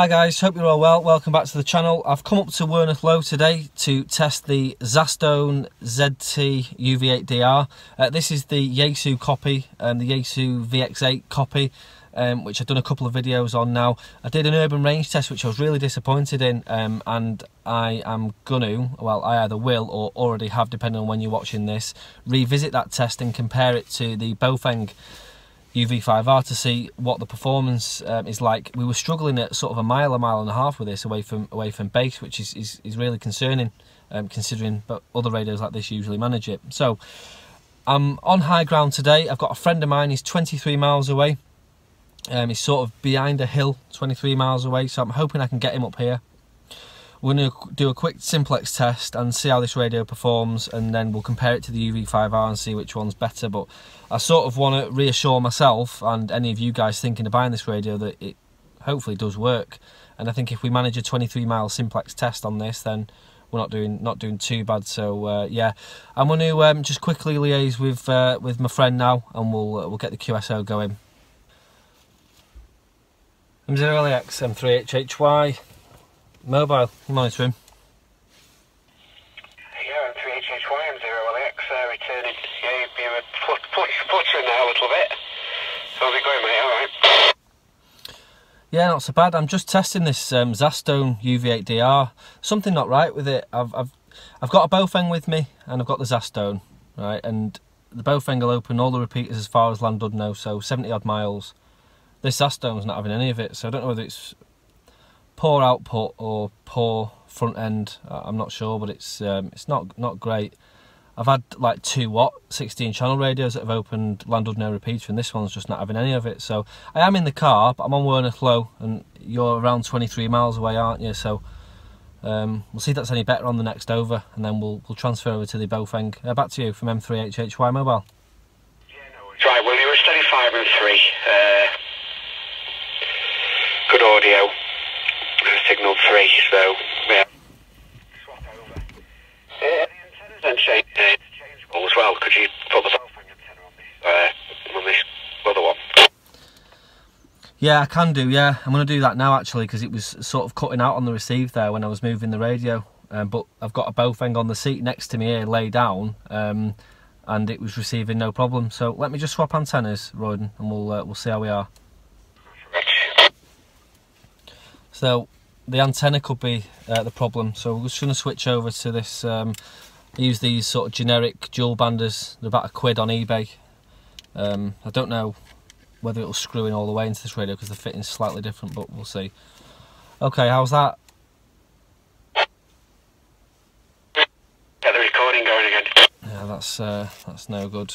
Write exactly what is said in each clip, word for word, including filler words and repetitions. Hi guys, hope you're all well. Welcome back to the channel. I've come up to Werneth Low today to test the Zastone Z T U V eight D R. Uh, this is the Yaesu copy, um, the Yaesu V X eight copy, um, which I've done a couple of videos on now. I did an urban range test which I was really disappointed in, um, and I am going to, well I either will or already have, depending on when you're watching this, revisit that test and compare it to the Baofeng U V five R to see what the performance um, is like. We were struggling at sort of a mile, a mile and a half with this away from away from base, which is is, is really concerning, um, considering but other radios like this usually manage it. So I'm on high ground today. I've got a friend of mine. He's twenty-three miles away. Um, he's sort of behind a hill, twenty-three miles away. So I'm hoping I can get him up here. We're going to do a quick simplex test and see how this radio performs, and then we'll compare it to the U V five R and see which one's better. But I sort of want to reassure myself and any of you guys thinking of buying this radio that it hopefully does work. And I think if we manage a twenty-three mile simplex test on this, then we're not doing not doing too bad. So uh, yeah, I'm going to um, just quickly liaise with uh, with my friend now, and we'll uh, we'll get the Q S O going. M zero L E X M three H H Y. Mobile, monitoring. Yeah, M three H H Y, M zero L E X, uh, returning. Yeah, you've been put, put, puttering there a little bit. How's it going, mate? Alright. Yeah, not so bad. I'm just testing this um, Zastone U V eight D R. Something not right with it. I've, I've, I've got a Baofeng with me, and I've got the Zastone, right? And the Baofeng will open all the repeaters as far as Llandudno, so seventy odd miles. This Zastone's not having any of it, so I don't know whether it's poor output or poor front end. I'm not sure, but it's um, it's not not great. I've had like two watt sixteen channel radios that have opened Llandudno repeater, and this one's just not having any of it. So I am in the car, but I'm on Werneth Low, and you're around twenty-three miles away, aren't you? So um, we'll see if that's any better on the next over, and then we'll we'll transfer over to the Baofeng. Uh, back to you from M three H H Y Mobile. Yeah, no worries. Right, well, you're a steady five and three. Uh, good audio. Signal three, so yeah. Swap over. Uh, the antenna's unchanged, uh, changeable as well. Could you put the Baofeng antenna on this, uh, on this other one? Yeah, I can do. Yeah, I'm going to do that now actually, because it was sort of cutting out on the receive there when I was moving the radio. Um, but I've got a Baofeng on the seat next to me here, lay down, um, and it was receiving no problem. So let me just swap antennas, Royden, and we'll uh, we'll see how we are. So the antenna could be uh, the problem, so we're just going to switch over to this. Um, I use these sort of generic dual banders. They're about a quid on eBay. Um, I don't know whether it'll screw in all the way into this radio because the fitting's slightly different, but we'll see. Okay, how's that? Get the recording going again. Yeah, that's uh, that's no good.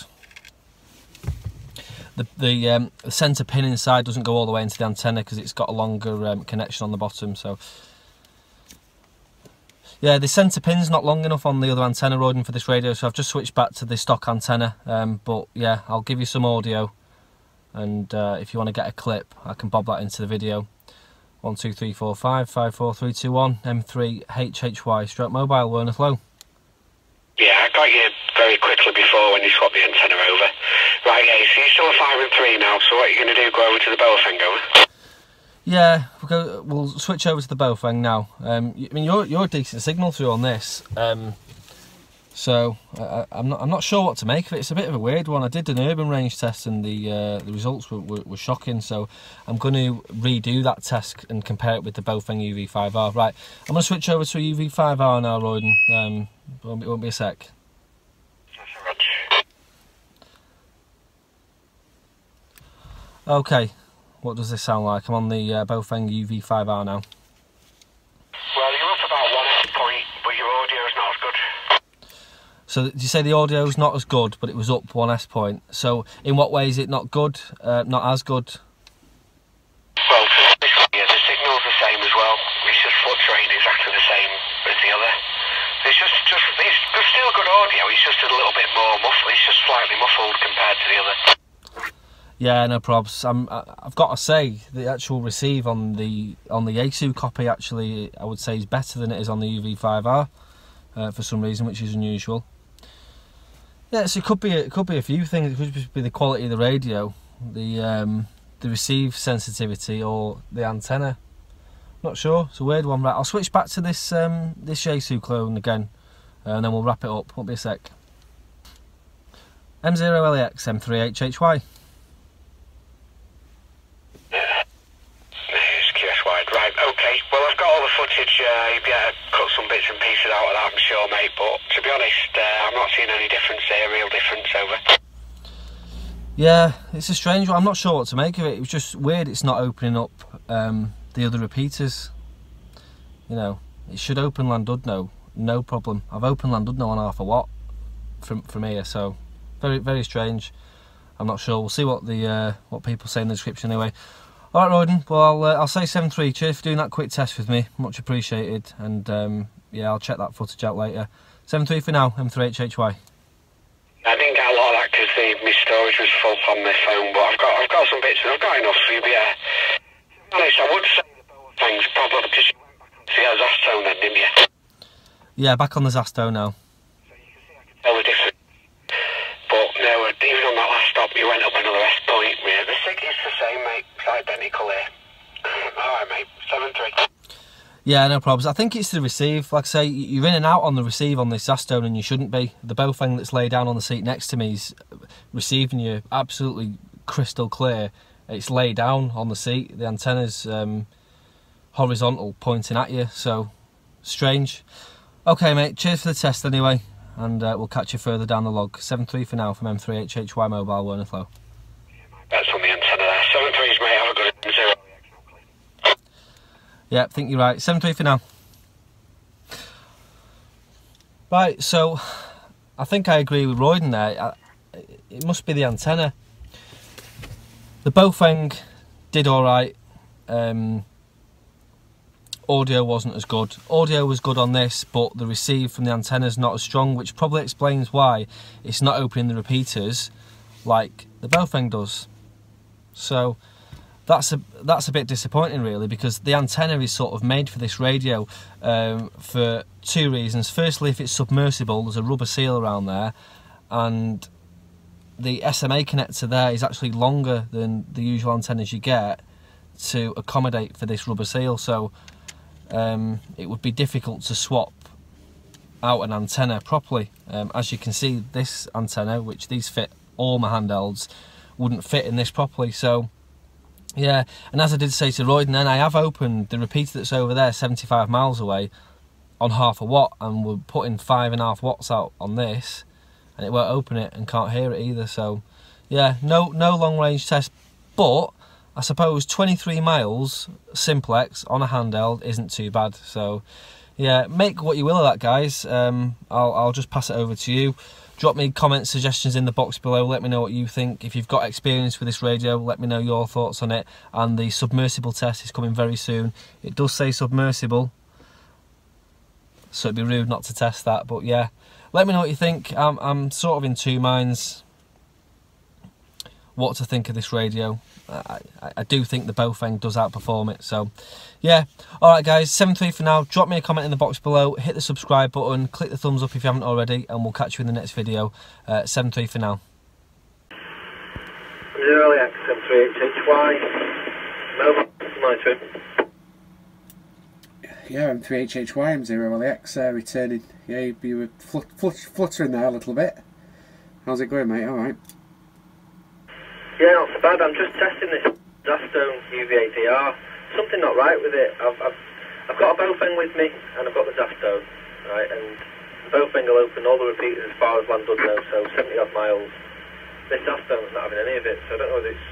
The, the, um, the centre pin inside doesn't go all the way into the antenna because it's got a longer um, connection on the bottom. So yeah, the centre pin's not long enough on the other antenna, Royden, for this radio, so I've just switched back to the stock antenna. Um, but yeah, I'll give you some audio, and uh, if you want to get a clip, I can bob that into the video. One two three four five five four three two one M three H H Y stroke mobile, Werneth Low. Yeah, I got you very quickly before when you swapped the antenna over. Right, yeah, so you're still five and three now. So what are you going to do? Go over to the Baofeng, over? Yeah, we'll go. We'll switch over to the Baofeng now. Um, I mean, you're you're a decent signal through on this. Um, so I, I'm not I'm not sure what to make of it. It's a bit of a weird one. I did an urban range test, and the uh, the results were, were were shocking. So I'm going to redo that test and compare it with the Baofeng U V five R. Right, I'm going to switch over to a U V five R now, Royden. Um, it won't be, it won't be a sec. Okay, what does this sound like? I'm on the uh, Baofeng U V five R now. Well, you're up about one at the point, but your audio's not as good. So, did you say the audio's not as good, but it was up one S point? So, in what way is it not good, uh, not as good? Well, for this one, yeah, the signal's the same as well. It's just fluctuating exactly the same as the other. It's just, just it's, it's still good audio, it's just a little bit more muffled, it's just slightly muffled compared to the other. Yeah, no probs. I'm, I've got to say the actual receive on the on the Yaesu copy actually I would say is better than it is on the U V five R uh, for some reason, which is unusual. Yeah, so it could be it could be a few things. It could be the quality of the radio, the um, the receive sensitivity, or the antenna. Not sure, it's a weird one. Right, I'll switch back to this um, this Yaesu clone again, and then we'll wrap it up. Won't be a sec. M zero L E X M three H H Y. Right, okay. Well, I've got all the footage. Uh, you'd be able to cut some bits and pieces out of that, I'm sure, mate. But to be honest, uh, I'm not seeing any difference there. Real difference, over. Yeah, it's a strange one. I'm not sure what to make of it. It was just weird. It's not opening up um, the other repeaters. You know, it should open Llandudno, no problem. I've opened Llandudno on half a watt from from here, so very very strange. I'm not sure. We'll see what the uh, what people say in the description anyway. All right, Royden, well, I'll, uh, I'll say seven three, cheers for doing that quick test with me, much appreciated, and um, yeah, I'll check that footage out later. seven three for now, M three H H Y. I didn't get a lot of that because my storage was full on my phone, but I've got I've got some bits and I've got enough for you, but yeah. To be honest, I would say the Baofeng's probably because you went back on the Zastone then, didn't you? Yeah, back on the Zastone now. So you can see I can tell the difference. But no, even on that last stop, you went up another S point, yeah. The sig is the same, mate. Identical here. Alright, mate, seven three. Yeah, no problems. I think it's the receive. Like I say, you're in and out on the receive on this Zastone, and you shouldn't be. The Baofeng that's laid down on the seat next to me is receiving you absolutely crystal clear. It's laid down on the seat. The antenna's um, horizontal, pointing at you, so strange. Okay, mate, cheers for the test anyway, and uh, we'll catch you further down the log. seven three for now from M three H H Y Mobile, Werneth Low. That's on the antenna there. seven threes, mate. Have a good one. Zero. Yeah, I think you're right. seven three for now. Right, so I think I agree with Royden there. I, it must be the antenna. The Baofeng did all right. Um, audio wasn't as good. Audio was good on this, but the receive from the antenna is not as strong, which probably explains why it's not opening the repeaters like the Baofeng does. So that's a that's a bit disappointing, really, because the antenna is sort of made for this radio um, for two reasons. Firstly, if it's submersible, there's a rubber seal around there, and the S M A connector there is actually longer than the usual antennas you get to accommodate for this rubber seal. So um, it would be difficult to swap out an antenna properly. Um, as you can see, this antenna, which these fit all my handhelds, wouldn't fit in this properly. So yeah, and as I did say to Royden then, I have opened the repeater that's over there seventy-five miles away on half a watt, and we're putting five and a half watts out on this, and it won't open it and can't hear it either. So yeah, no no long range test, but I suppose twenty-three miles simplex on a handheld isn't too bad. So yeah, make what you will of that, guys. um, I'll, I'll just pass it over to you. Drop me comments, suggestions in the box below. Let me know what you think. If you've got experience with this radio, let me know your thoughts on it. And the submersible test is coming very soon. It does say submersible, so it'd be rude not to test that. But yeah, let me know what you think. I'm, I'm sort of in two minds what to think of this radio. I, I, I do think the Baofeng does outperform it. So yeah, alright guys, seven three for now. Drop me a comment in the box below, hit the subscribe button, click the thumbs up if you haven't already, and we'll catch you in the next video. uh, seven three for now. M zero L E X M three H H Y mobile monitoring. Yeah, M three H H Y M zero L E X uh, returning. Yeah, you were fl fl fluttering there a little bit. How's it going, mate? Alright. Yeah, not so bad. I'm just testing this Zastone U V eight D R. Something not right with it. I've, I've, I've got a Baofeng with me, and I've got the Zastone, right? And the Baofeng will open all the repeaters as far as Llandudno, so seventy odd miles. This Zastone's not having any of it, so I don't know whether it's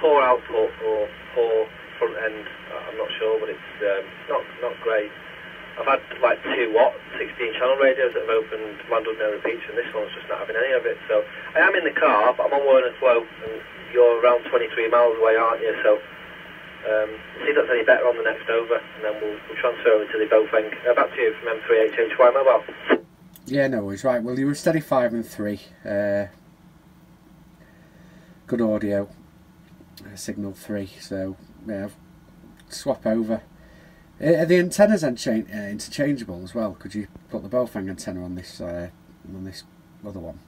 poor output or poor front end. I'm not sure, but it's um, not not great. I've had like two watt sixteen channel radios that have opened Llandudno repeats, and this one's just not having any of it. So I am in the car, but I'm on Werneth Low, and you're around twenty-three miles away, aren't you? So um, see if that's any better on the next over, and then we'll, we'll transfer over to the Baofeng. Uh, back to you from M three H H Y Mobile. Yeah, no worries. Right, well, you were steady five and three. Uh, good audio. Uh, signal three. So yeah, swap over. Are the antennas interchangeable as well? Could you put the Baofeng antenna on this uh, on this other one?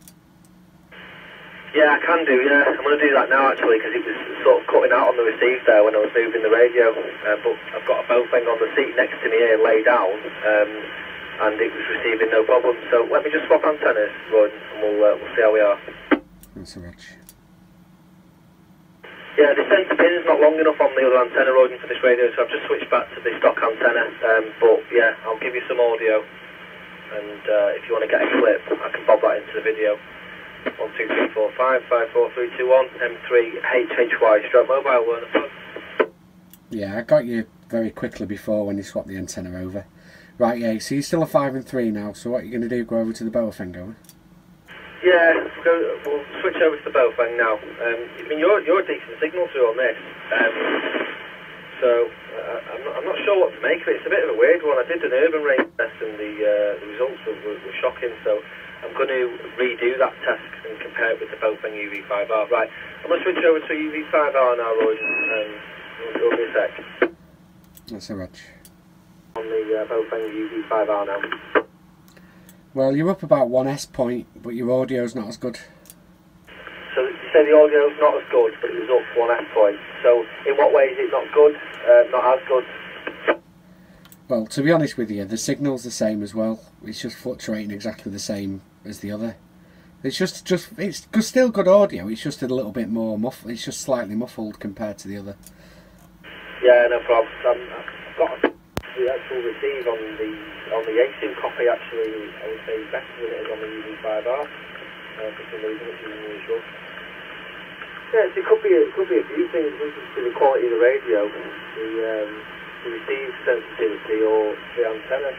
Yeah, I can do. Yeah, I'm going to do that now actually, because it was sort of cutting out on the I received there when I was moving the radio, uh, but I've got a Baofeng on the seat next to me here, lay down, um, and it was receiving no problem. So let me just swap antennas, Gordon, and we'll, uh, we'll see how we are. Thanks so much. Yeah, the sensor pin is not long enough on the other antenna, Gordon, for this radio, so I've just switched back to the stock antenna, um, but yeah, I'll give you some audio, and uh, if you want to get a clip, I can bob that into the video. One two three four five five four three two one M three H H Y stroke mobile Werneth. Yeah, I got you very quickly before when you swapped the antenna over. Right, yeah. So you're still a five and three now. So what are you going to do? Go over to the Baofeng, go? Yeah, we'll, go, we'll switch over to the Baofeng now. Um, I mean, you're you're a decent signal through on this. Um, so uh, I'm not I'm not sure what to make of it. It's a bit of a weird one. I did an urban range test and the, uh, the results were, were, were shocking. So. I'm going to redo that test and compare it with the Baofeng U V five R. Right, I'm going to switch over to U V five R now, Roy. Um, it'll be a sec. Not so much. On the uh, Baofeng U V five R now. Well, you're up about one S point, but your audio's not as good. So you say the audio's not as good, but it was up one S point. So in what way is it not good, uh, not as good? Well, to be honest with you, the signal's the same as well. It's just fluctuating exactly the same as the other. It's just, just it's still good audio. It's just a little bit more muffled. It's just slightly muffled compared to the other. Yeah, no problem. Um, I've got the actual receive on the on the Yaesu copy. Actually, I would say better than it is on the U V five R uh, for some reason, which isn't really sure. Yeah, so it could be it could be a few things related to the quality of the radio. The um, The receive sensitivity or the antenna.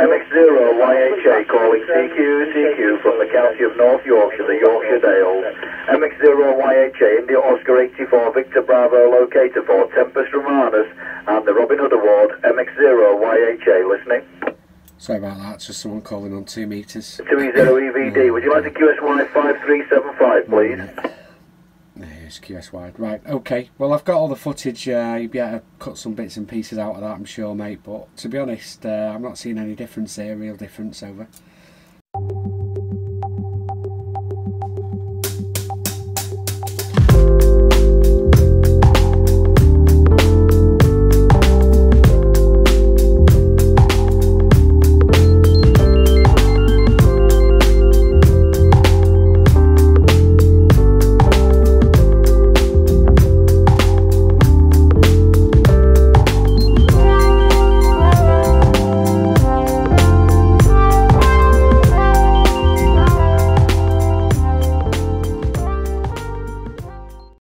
M X zero Y H A calling T Q T Q from the county of North Yorkshire, the Yorkshire Dales. M X zero Y H A in the Oscar eighty-four Victor Bravo locator for Tempest Romanus and the Robin Hood Award. M X zero Y H A listening. Sorry about that, it's just someone calling on two metres. two E zero E V D, would you like the Q S Y five three seven five please? There's Q S Y. Right, okay. Well, I've got all the footage. Uh, you'd be able to cut some bits and pieces out of that, I'm sure, mate. But to be honest, uh, I'm not seeing any difference here, real difference, over.